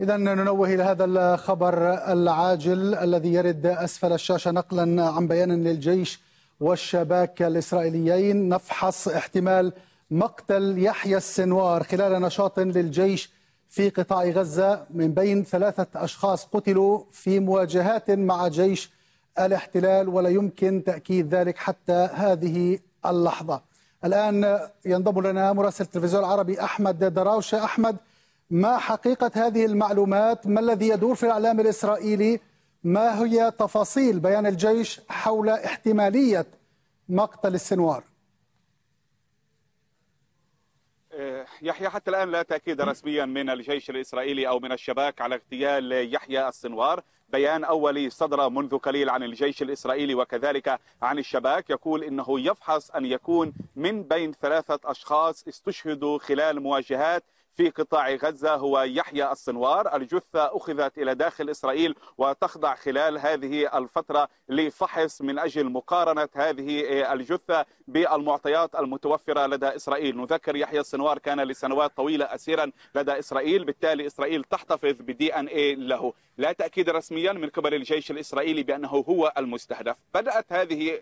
إذا ننوه إلى هذا الخبر العاجل الذي يرد أسفل الشاشة نقلا عن بيان للجيش والشباك الإسرائيليين. نفحص احتمال مقتل يحيى السنوار خلال نشاط للجيش في قطاع غزة، من بين 3 أشخاص قتلوا في مواجهات مع جيش الاحتلال، ولا يمكن تأكيد ذلك حتى هذه اللحظة. الآن ينضم لنا مراسل التلفزيون العربي أحمد دراوشة. أحمد، ما حقيقة هذه المعلومات؟ ما الذي يدور في الإعلام الإسرائيلي؟ ما هي تفاصيل بيان الجيش حول احتمالية مقتل السنوار؟ يحيى، حتى الآن لا تأكيد رسميا من الجيش الإسرائيلي أو من الشباك على اغتيال يحيى السنوار. بيان أولي صدر منذ قليل عن الجيش الإسرائيلي وكذلك عن الشباك يقول إنه يفحص أن يكون من بين 3 أشخاص استشهدوا خلال مواجهات في قطاع غزة هو يحيى السنوار. الجثة أخذت إلى داخل إسرائيل وتخضع خلال هذه الفترة لفحص من أجل مقارنة هذه الجثة بالمعطيات المتوفرة لدى إسرائيل. نذكر يحيى السنوار كان لسنوات طويلة أسيرا لدى إسرائيل، بالتالي إسرائيل تحتفظ ب DNA له. لا تأكيد رسميا من قبل الجيش الإسرائيلي بأنه هو المستهدف. بدأت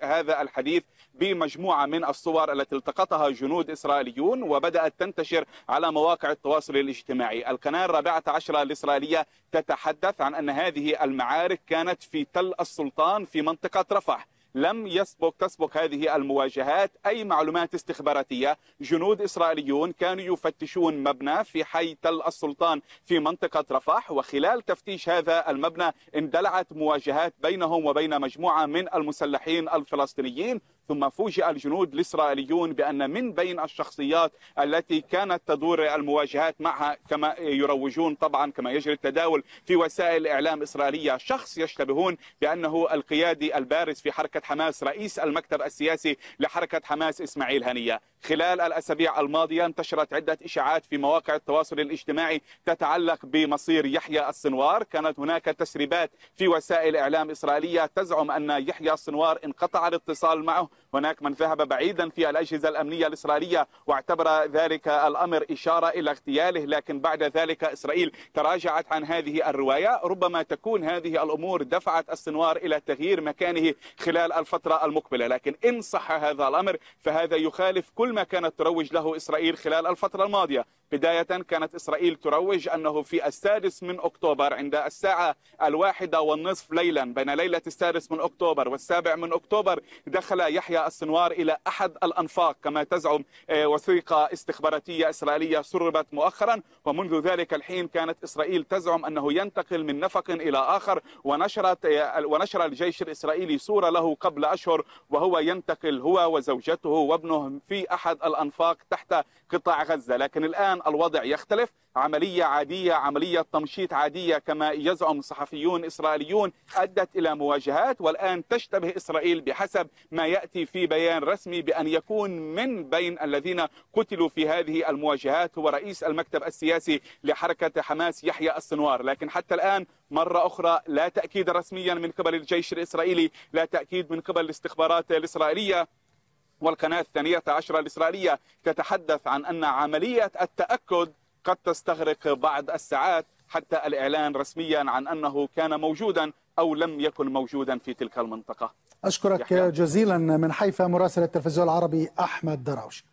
هذا الحديث بمجموعة من الصور التي التقطها جنود إسرائيليون وبدأت تنتشر على مواقع التواصل الاجتماعي. القناة 14 الإسرائيلية تتحدث عن أن هذه المعارك كانت في تل السلطان في منطقة رفح. لم تسبق هذه المواجهات أي معلومات استخباراتية. جنود إسرائيليون كانوا يفتشون مبنى في حي تل السلطان في منطقة رفح، وخلال تفتيش هذا المبنى اندلعت مواجهات بينهم وبين مجموعة من المسلحين الفلسطينيين، ثم فوجئ الجنود الإسرائيليون بأن من بين الشخصيات التي كانت تدور المواجهات معها كما يروجون طبعا كما يجري التداول في وسائل إعلام إسرائيلية شخص يشتبهون بأنه القيادي البارز في حركة حماس رئيس المكتب السياسي لحركة حماس إسماعيل هنية. خلال الأسابيع الماضية انتشرت عدة إشاعات في مواقع التواصل الاجتماعي تتعلق بمصير يحيى السنوار. كانت هناك تسريبات في وسائل إعلام إسرائيلية تزعم أن يحيى السنوار انقطع الاتصال معه. هناك من ذهب بعيدا في الأجهزة الأمنية الإسرائيلية واعتبر ذلك الأمر إشارة إلى اغتياله، لكن بعد ذلك إسرائيل تراجعت عن هذه الرواية. ربما تكون هذه الأمور دفعت السنوار إلى تغيير مكانه خلال الفترة المقبلة، لكن إن صح هذا الأمر فهذا يخالف كل ما كانت تروج له إسرائيل خلال الفترة الماضية. بداية كانت إسرائيل تروج أنه في 6 من أكتوبر عند 1:30 ليلا، بين ليلة 6 من أكتوبر و7 من أكتوبر دخل يحيى السنوار إلى أحد الأنفاق كما تزعم وثيقة استخباراتية إسرائيلية سربت مؤخرا. ومنذ ذلك الحين كانت إسرائيل تزعم أنه ينتقل من نفق إلى آخر، ونشر الجيش الإسرائيلي صورة له قبل أشهر وهو ينتقل هو وزوجته وابنه في أحد الأنفاق تحت قطاع غزة. لكن الآن الوضع يختلف. عملية عادية، عملية تمشيط عادية كما يزعم صحفيون إسرائيليون، أدت إلى مواجهات، والآن تشتبه إسرائيل بحسب ما يأتي في بيان رسمي بأن يكون من بين الذين قتلوا في هذه المواجهات هو رئيس المكتب السياسي لحركة حماس يحيى السنوار. لكن حتى الآن مرة أخرى لا تأكيد رسميا من قبل الجيش الإسرائيلي، لا تأكيد من قبل الاستخبارات الإسرائيلية. والقناة 12 الإسرائيلية تتحدث عن أن عملية التأكد قد تستغرق بعض الساعات حتى الإعلان رسميا عن أنه كان موجودا أو لم يكن موجودا في تلك المنطقة. أشكرك جزيلا من حيفا مراسل التلفزيون العربي أحمد دراوشة.